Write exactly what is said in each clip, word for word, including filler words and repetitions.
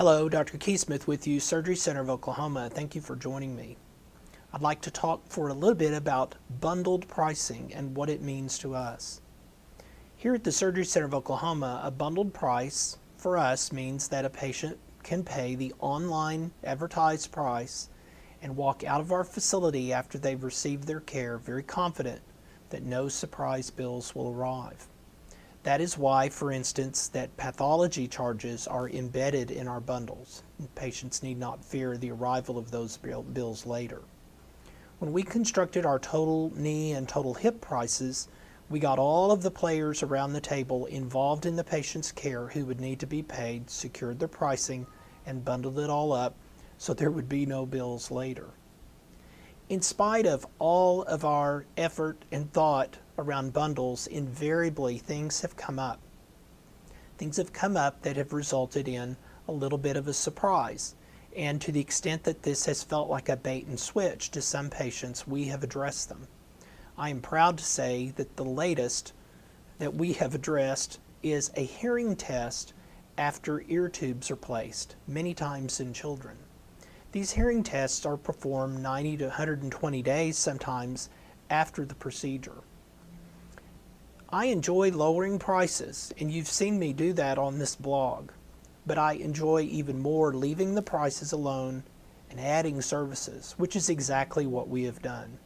Hello, Doctor Keith Smith with you, Surgery Center of Oklahoma. Thank you for joining me. I'd like to talk for a little bit about bundled pricing and what it means to us. Here at the Surgery Center of Oklahoma, a bundled price for us means that a patient can pay the online advertised price and walk out of our facility after they've received their care very confident that no surprise bills will arrive. That is why, for instance, that pathology charges are embedded in our bundles. Patients need not fear the arrival of those bills later. When we constructed our total knee and total hip prices, we got all of the players around the table involved in the patient's care who would need to be paid, secured their pricing, and bundled it all up so there would be no bills later. In spite of all of our effort and thought around bundles, invariably things have come up. Things have come up that have resulted in a little bit of a surprise. And to the extent that this has felt like a bait and switch to some patients, we have addressed them. I am proud to say that the latest that we have addressed is a hearing test after ear tubes are placed, many times in children. These hearing tests are performed ninety to one hundred twenty days sometimes after the procedure. I enjoy lowering prices, and you've seen me do that on this blog, but I enjoy even more leaving the prices alone and adding services, which is exactly what we have done.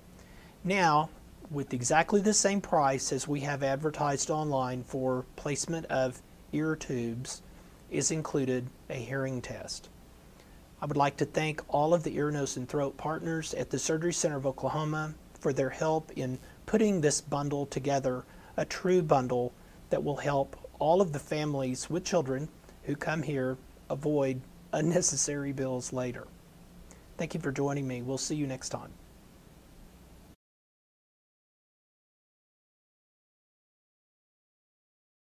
Now, with exactly the same price as we have advertised online for placement of ear tubes, is included a hearing test. I would like to thank all of the ear, nose, and throat partners at the Surgery Center of Oklahoma for their help in putting this bundle together, a true bundle that will help all of the families with children who come here avoid unnecessary bills later. Thank you for joining me. We'll see you next time.